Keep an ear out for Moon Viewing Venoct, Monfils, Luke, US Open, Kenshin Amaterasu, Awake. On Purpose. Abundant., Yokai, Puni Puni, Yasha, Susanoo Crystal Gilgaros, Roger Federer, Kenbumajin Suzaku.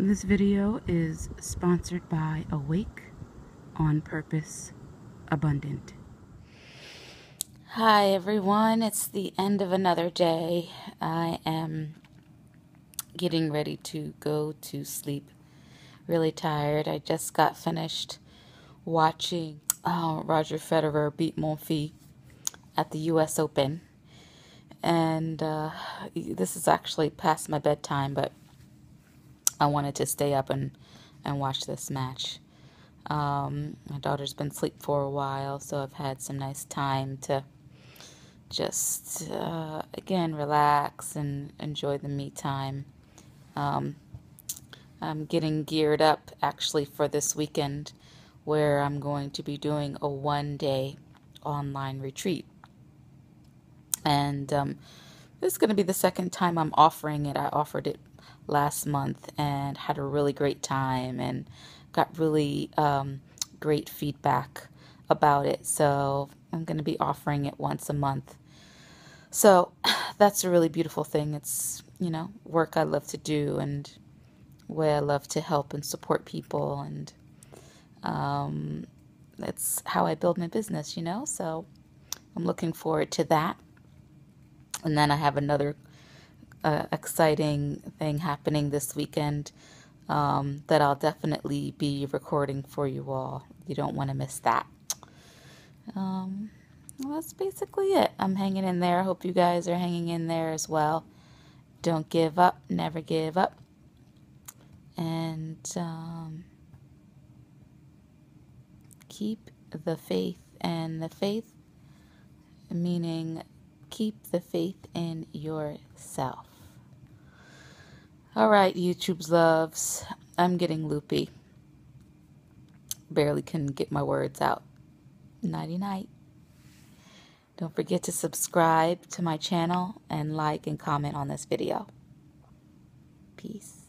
This video is sponsored by Awake. On Purpose. Abundant. Hi everyone, it's the end of another day. I am getting ready to go to sleep. Really tired. I just got finished watching Roger Federer beat Monfils at the US Open. And this is actually past my bedtime, but I wanted to stay up and watch this match. My daughter's been asleep for a while, so I've had some nice time to just, again, relax and enjoy the me time. I'm getting geared up, actually, for this weekend, where I'm going to be doing a one-day online retreat. And this is going to be the second time I'm offering it. I offered it last month and had a really great time and got really great feedback about it. So I'm going to be offering it once a month. So that's a really beautiful thing. It's, you know, work I love to do and where I love to help and support people. And that's how I build my business, you know. So I'm looking forward to that. And then I have another exciting thing happening this weekend that I'll definitely be recording for you all. You don't want to miss that. Well, that's basically it. I'm hanging in there. I hope you guys are hanging in there as well. Don't give up. Never give up. And keep the faith. And the faith meaning keep the faith in yourself. All right, YouTube's loves. I'm getting loopy. Barely can get my words out. Nighty-night. Don't forget to subscribe to my channel and like and comment on this video. Peace.